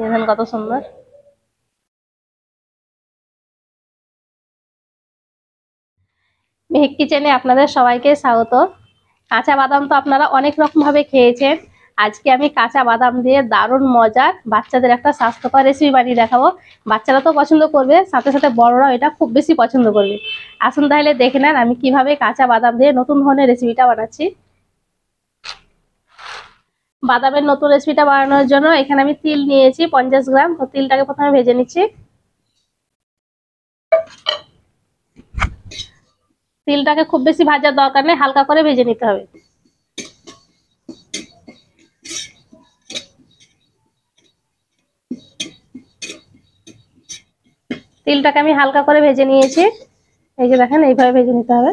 দেখেন কত সুন্দর। মেহেক কিচেনে আপনাদের সবাইকে স্বাগত। কাঁচা বাদাম তো আপনারা অনেক রকম ভাবে খেয়েছেন, আজকে আমি কাঁচা বাদাম দিয়ে দারুণ মজার বাচ্চাদের একটা স্বাস্থ্যকর রেসিপি বানিয়ে দেখাবো। বাচ্চারা তো পছন্দ করবে, সাথে সাথে বড়রাও এটা খুব বেশি পছন্দ করবে। আসুন তাহলে দেখে নেন আমি কিভাবে কাঁচা বাদাম দিয়ে নতুন ধরনের রেসিপিটা বানাচ্ছি। বাদামের নতুন রেসিপিটা বানানোর জন্য এখানে আমি তিল নিয়েছি 50 গ্রাম। তো তিলটাকে প্রথমে ভেজে নিচ্ছি। তিলটাকে খুব বেশি ভাজার দরকার নেই, হালকা করে ভেজে নিতে হবে। তিলটাকে আমি হালকা করে ভেজে নিয়েছি, এই যে দেখেন এইভাবে ভেজে নিতে হবে।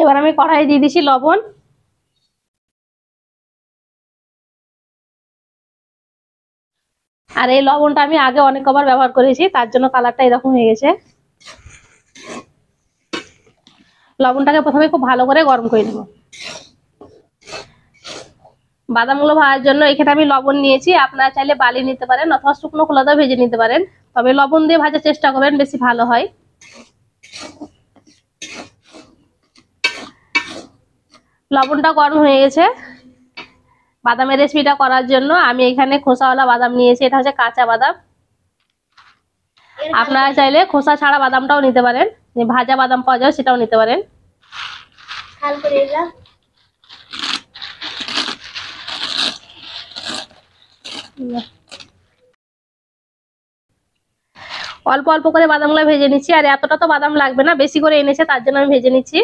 এবার আমি কড়াইয়ে দিয়ে দিচ্ছি লবণ, আর এই লবণটা আমি আগে অনেকবার ব্যবহার করেছি, তার জন্য কালারটা এরকম হয়ে গেছে। লবণটাকে প্রথমে খুব ভালো করে গরম করে নেব। বাদামগুলো ভাজার জন্য এখানে আমি লবণ নিয়েছি, আপনারা চাইলে বালি নিতে পারেন অথবা শুকনো খোলাতেও ভেজে নিতে পারেন, তবে লবণ দিয়ে ভাজার চেষ্টা করবেন, বেশি ভালো হয়। লবণটা গরম হয়ে গেছে। বাদামের রেসিপিটা করার জন্য আমি এখানে খোসাওয়ালা বাদাম নিয়েছি, এটা হচ্ছে কাঁচা বাদাম। আপনারা চাইলে খোসা ছাড়া বাদামটাও নিতে পারেন, ভাজা বাদাম পাওয়া যায় সেটাও নিতে পারেন। অল্প অল্প করে বাদামগুলো ভেজে নিচ্ছি, আর এতটা তো বাদাম লাগবে না, বেশি করে এনেছে তার জন্য আমি ভেজে নিচ্ছি।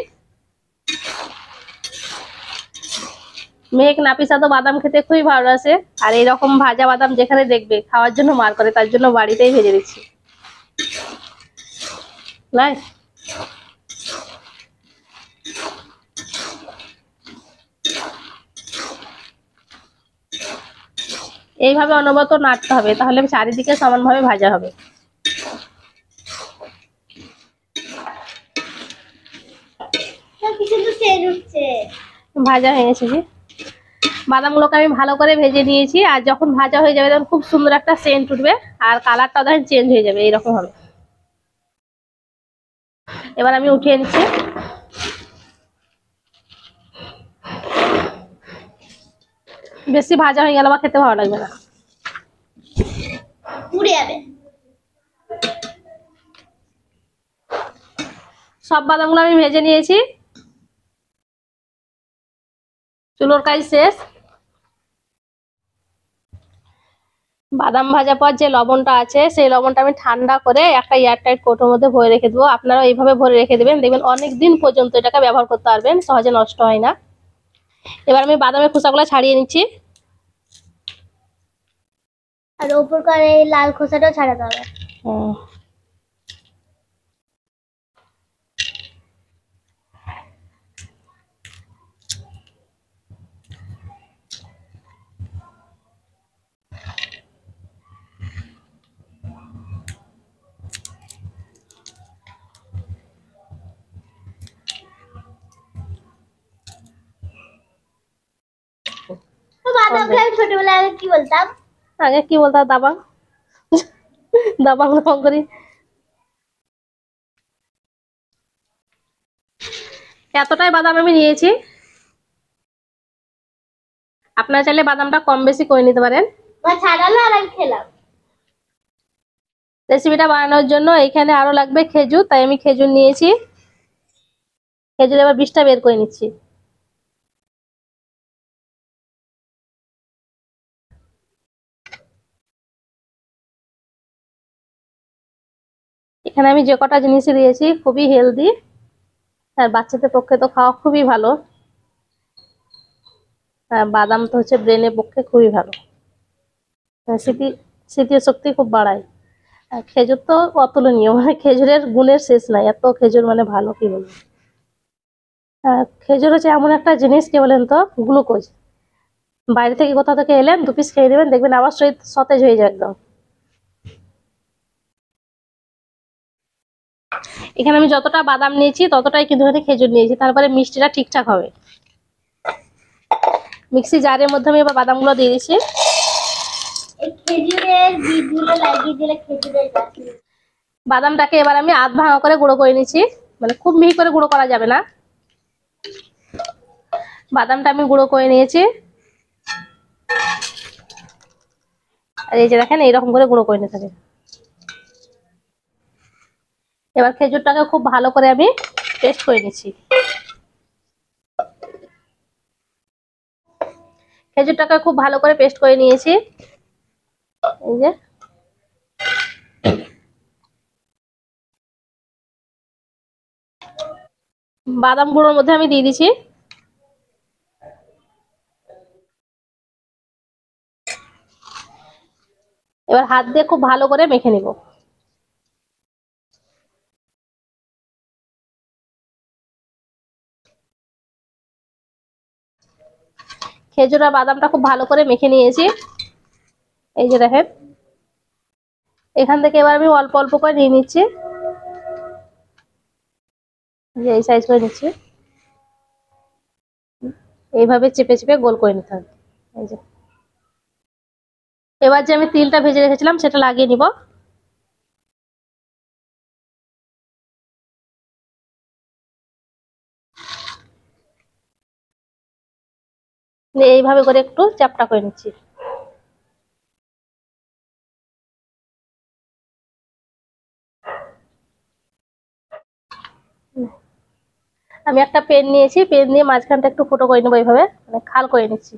মেহেক নাপিসাদো বাদাম খেতে খুবই ভালো আছে, আর এইরকম ভাজা বাদাম যেখানে দেখবে খাওয়ার জন্য মার করে, তার জন্য বাড়িতেই ভেজে দিচ্ছি। এইভাবে অনবরত নাড়তে হবে, তাহলে চারিদিকে সমানভাবে ভাজা হবে। ভাজা হয়ে গেছে কি বাদামগুলোকে আমি ভালো করে ভেজে নিয়েছি, আর যখন ভাজা হয়ে যাবে তখন খুব সুন্দর একটা সেন্ট উঠবে, আর কালারটা দেখেন চেঞ্জ হয়ে যাবে, এইরকম হবে। এবার আমি উঠিয়ে নিচ্ছি। বেশি ভাজা হয়ে গেল বা খেতে ভালো লাগবে না, পুড়ে যাবে। সব বাদামগুলো আমি ভেজে নিয়েছি। চুলোর কাজ শেষ। বাদাম ভাজার পর যে লবণটা আছে সেই লবণটা আমি ঠান্ডা করে একটা এয়ারটাইট কোটোর মধ্যে ভরে রেখে দেবো। আপনারা এইভাবে ভরে রেখে দেবেন, দেখবেন অনেক দিন পর্যন্ত এটাকে ব্যবহার করতে পারবেন, সহজে নষ্ট হয় না। এবার আমি বাদামের খোসাগুলো ছাড়িয়ে নিচ্ছি, আর উপর করে এই লাল খোসাটাও ছাড়াতে হবে। এতটাই বাদাম আমি নিয়েছি, আপনারা চাইলে বাদামটা কম বেশি করে নিতে পারেন। রেসিপিটা বানানোর জন্য এখানে আরো লাগবে খেজুর, তাই আমি খেজুর নিয়েছি। খেজুর এবার বীজটা বের করে নিচ্ছি। এখানে আমি যে কটা জিনিস দিয়েছি খুবই হেলদি, আর বাচ্চাদের পক্ষে তো খাওয়া খুবই ভালো, আর বাদাম তো হচ্ছে ব্রেনের পক্ষে খুবই ভালো, স্মৃতিশক্তি খুব বাড়ায়। আর খেজুর তো অতুলনীয়, মানে খেজুরের গুণের শেষ নাই, এত খেজুর মানে ভালো কি বলবো। খেজুর হচ্ছে এমন একটা জিনিস, কি বলেন তো, গ্লুকোজ। বাইরে থেকে কোথাও থেকে এলেন 2 পিস খেয়ে দেবেন, দেখবেন আবার শরীর সতেজ হয়ে যায় একদম। এখানে আমি যতটা বাদাম নিয়েছি ততটাই কিন্তু এখানে খেজুর নিয়েছি। তারপরে মিষ্টিটা ঠিকঠাক হবে। মিক্সি জারের মধ্যে আমি এবার বাদামগুলো দিয়ে দিয়েছি। এই খেজুরের বীজগুলো লাগিয়ে দিলে খেজুরের গাছ। বাদামটাকে এবার আমি আধ ভাঙা করে গুঁড়ো করে নিয়েছি, মানে খুব মিহি করে গুঁড়ো করা যাবে না। বাদামটা আমি গুঁড়ো করে নিয়েছি, আর এই যে দেখেন এইরকম করে গুঁড়ো করে নিতে হবে। এবার খেজুরটাকে খুব ভালো করে আমি পেস্ট করে নিচ্ছি। খেজুরটাকে খুব ভালো করে পেস্ট করে নিয়েছি। এই যে বাদাম গুঁড়োর মধ্যে আমি দিয়ে দিচ্ছি। এবার হাত দিয়ে খুব ভালো করে মেখে নিব। খেজুর আর বাদামটা খুব ভালো করে মেখে নিয়েছি। এই যে দেখেন এখান থেকে এবার আমি অল্প অল্প করে নিয়ে নিচ্ছি, যে এই সাইজ করে নিচ্ছি। এইভাবে চেপে চেপে গোল করে নিতে হবে। এই যে এবার যে আমি তিলটা ভেজে রেখেছিলাম সেটা লাগিয়ে নিব। এইভাবে করে একটু চাপটা করে নিচ্ছি। আমি একটা পেন নিয়েছি, পেন দিয়ে মাঝখানটা একটু ফুটো করে নেবো, এইভাবে মানে খাল করে নিচ্ছি।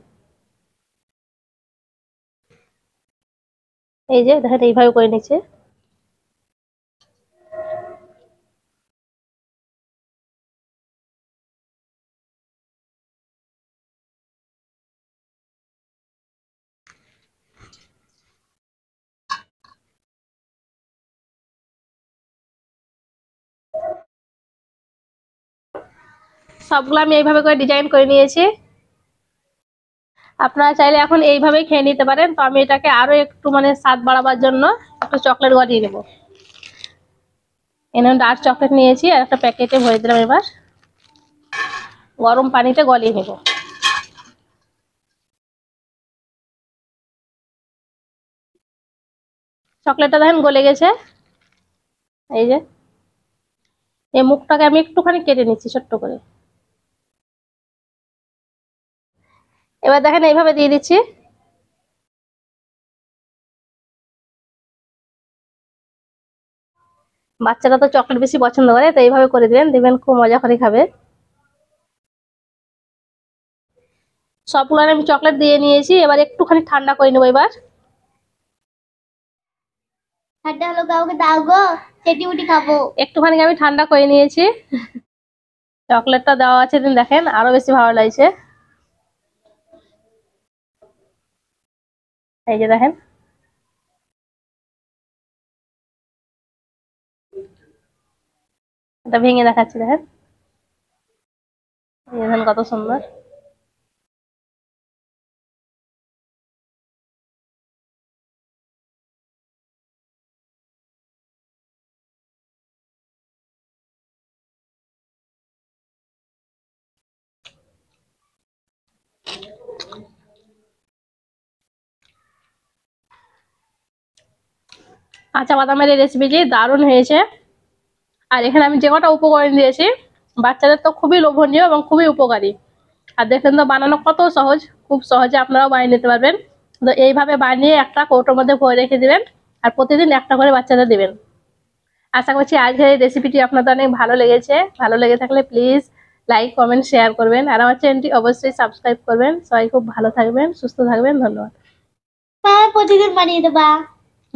এই যে দেখেন এইভাবে করে নিচ্ছে। সবগুলো আমি এইভাবে করে ডিজাইন করে নিয়েছি। আপনারা চাইলে এখন এইভাবেই খেয়ে নিতে পারেন। তো আমি এটাকে আরো একটু মানে স্বাদ বাড়াবার জন্য একটু চকলেট গড়িয়ে নেব। এখানে ডার্ক চকলেট নিয়েছি আর একটা প্যাকেটে ভরে দিলাম। এবার গরম পানিতে গলিয়ে নেব। চকলেটটা দেখেন গলে গেছে। এই যে এই মুখটাকে আমি একটুখানি কেটে নিচ্ছি ছোট্ট করে। এবার দেখেন এইভাবে দিয়ে দিচ্ছি। বাচ্চারা তো চকলেট বেশি পছন্দ করে, তো এইভাবে করে দিবেন, দেখবেন খুব মজা করে খাবে। সবগুলো আমি চকলেট দিয়ে নিয়েছি। এবার একটুখানি ঠান্ডা করে নেবো। এবার ঠান্ডা হলো কাউকে দাও গো, চেটি মুটি খাবো। একটুখানি আমি ঠান্ডা করে নিয়েছি। চকলেটটা দেওয়া আছে দেখেন, আরো বেশি ভালো লাগছে। এই যে দেখেন এটা ভেঙে দেখাচ্ছি, দেখেন কত সুন্দর। কাঁচা বাদামের এই রেসিপিটি দারুণ হয়েছে। আর এখানে আমি যে কটা উপকরণ দিয়েছি বাচ্চাদের তো খুবই লোভনীয় এবং খুবই উপকারী। আর দেখেন তো বানানো কত সহজ, খুব সহজে আপনারাও বানিয়ে নিতে পারবেন। তো এইভাবে বানিয়ে একটা কৌটোর মধ্যে ভরে রেখে দেবেন আর প্রতিদিন একটা করে বাচ্চাদের দেবেন। আশা করছি আজকের এই রেসিপিটি আপনাদের অনেক ভালো লেগেছে। ভালো লেগে থাকলে প্লিজ লাইক, কমেন্ট, শেয়ার করবেন। আর আমার চ্যানেলটি অবশ্যই সাবস্ক্রাইব করবেন। সবাই খুব ভালো থাকবেন, সুস্থ থাকবেন। ধন্যবাদ। প্রতিদিন বানিয়ে দেবা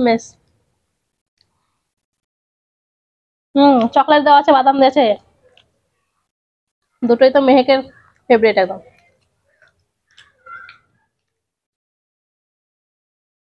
বেশ। চকলেট দেওয়া আছে, বাদাম দিয়েছে, দুটোই তো মেহেকের ফেভারিট একদম।